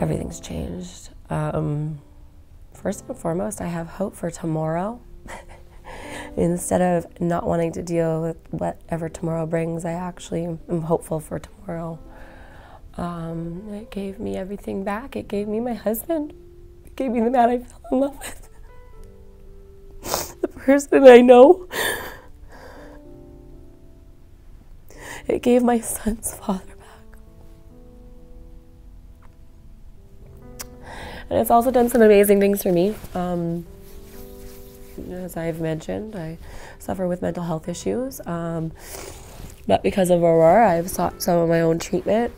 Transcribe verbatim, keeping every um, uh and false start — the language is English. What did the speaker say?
Everything's changed. Um, first and foremost, I have hope for tomorrow. Instead of not wanting to deal with whatever tomorrow brings, I actually am hopeful for tomorrow. Um, it gave me everything back. It gave me my husband. It gave me the man I fell in love with. The person I know. It gave my son's father back. And it's also done some amazing things for me. Um, as I've mentioned, I suffer with mental health issues. Um, but because of Aurora, I've sought some of my own treatment.